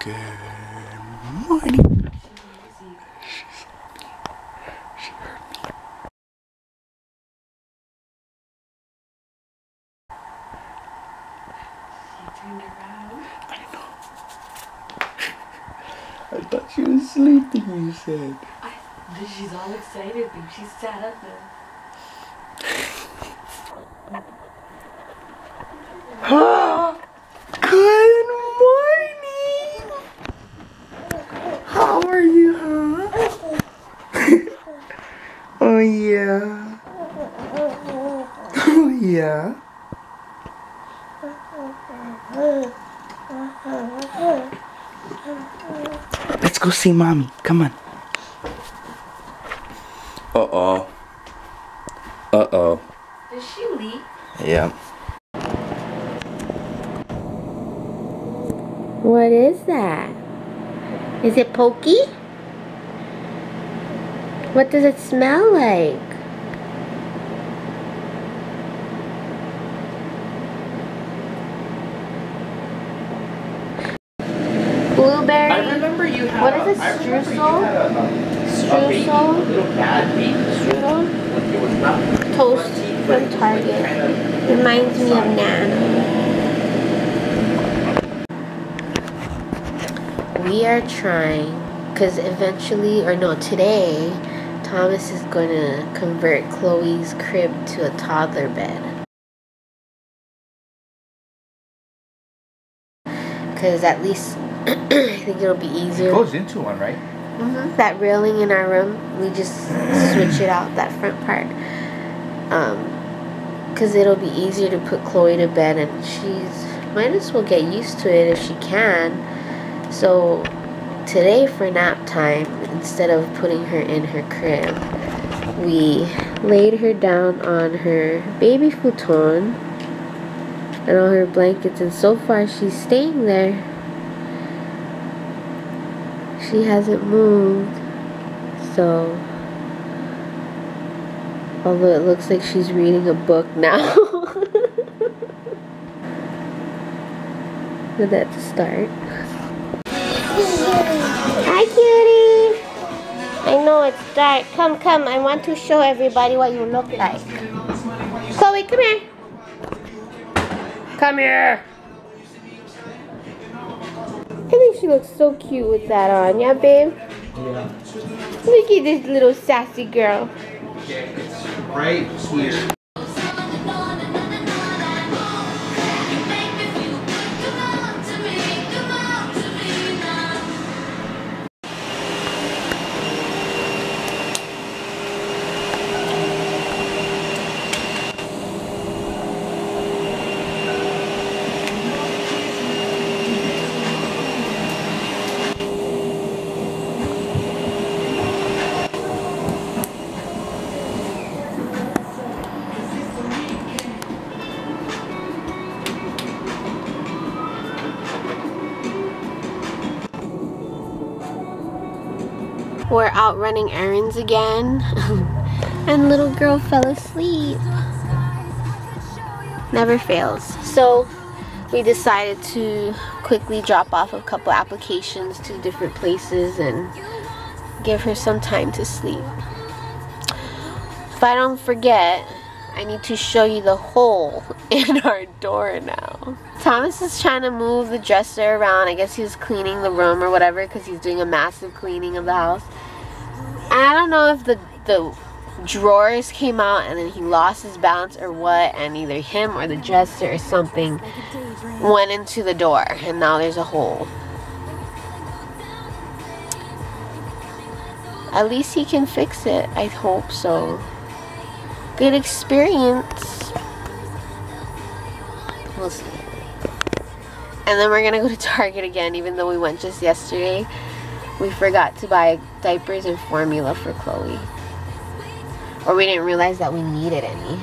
Good morning. She heard me. She turned around. I know. I thought she was sleeping, you said. She's all excited, babe. She sat up now. Oh, good morning! How are you, huh? Oh, yeah. Oh, yeah. Let's go see mommy. Come on. Uh-oh. Uh-oh. Did she leak? Yeah. What is that? Is it pokey? What does it smell like? Blueberry? I remember you had Strudel? Toast from Target. Reminds me of Nana. We are trying, because eventually, or no, today, Thomas is going to convert Chloe's crib to a toddler bed. Because at least I think it'll be easier. It goes into one, right? Mm-hmm. That railing in our room, we just switch it out, that front part. Because it'll be easier to put Chloe to bed, and she's might as well get used to it if she can. So today for nap time, instead of putting her in her crib, we laid her down on her baby futon and all her blankets, and so far she's staying there. She hasn't moved, so although it looks like she's reading a book now. With that to start. Hi, cutie. I know it's dark. Come. I want to show everybody what you look like. Chloe, come here. Come here! I think she looks so cute with that on, yeah, babe? Yeah. Look at this little sassy girl. Yeah, it's right here. We're out running errands again, and little girl fell asleep. Never fails. So we decided to quickly drop off a couple applications to different places and give her some time to sleep. If I don't forget, I need to show you the hole in our door now. Thomas is trying to move the dresser around. I guess he was cleaning the room or whatever, because he's doing a massive cleaning of the house. And I don't know if the drawers came out and then he lost his balance or what, and either him or the dresser or something went into the door, and now there's a hole. At least he can fix it, I hope so. Good experience. We'll see. And then we're gonna go to Target again, even though we went just yesterday. We forgot to buy diapers and formula for Chloe. Or we didn't realize that we needed any.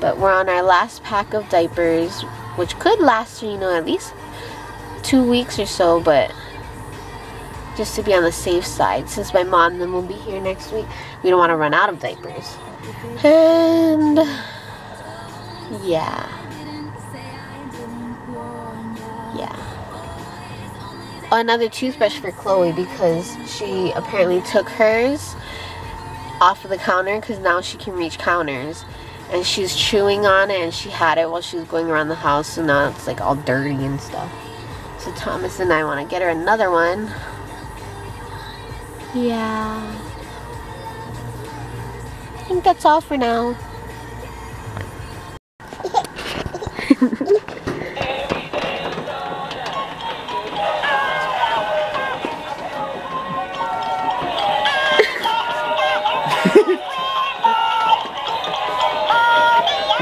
But we're on our last pack of diapers, which could last, you know, at least 2 weeks or so, but just to be on the safe side, since my mom and them will be here next week, we don't want to run out of diapers. And yeah. another toothbrush for Chloe because she apparently took hers off of the counter because now she can reach counters. And she's chewing on it, and she had it while she was going around the house, so now it's like all dirty and stuff. So Thomas and I want to get her another one. Yeah. I think that's all for now.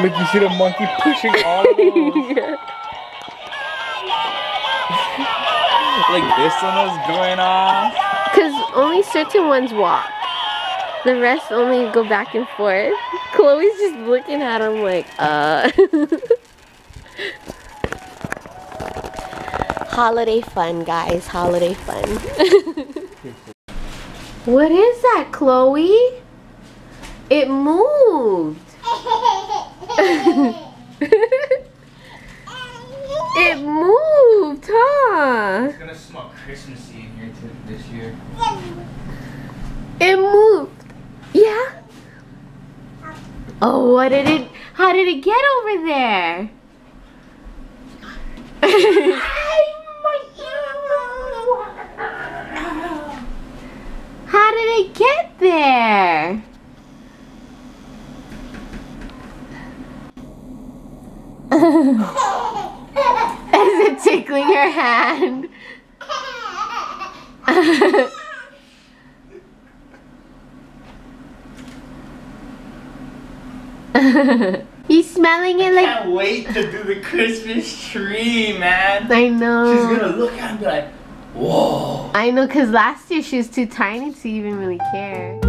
Look, you see the monkey pushing all of those. Yeah. Like this one was going on. Because only certain ones walk. The rest only go back and forth. Chloe's just looking at him like, Holiday fun, guys. Holiday fun. What is that, Chloe? It moved. It moved, huh? It's gonna smell Christmassy in here this year. It moved. Yeah? Oh, what did it, how did it get over there? How did it get there? Is it tickling your hand? He's smelling it like. I can't wait to do the Christmas tree, man. I know. She's gonna look at him and be like, whoa. I know, because last year she was too tiny to even really care.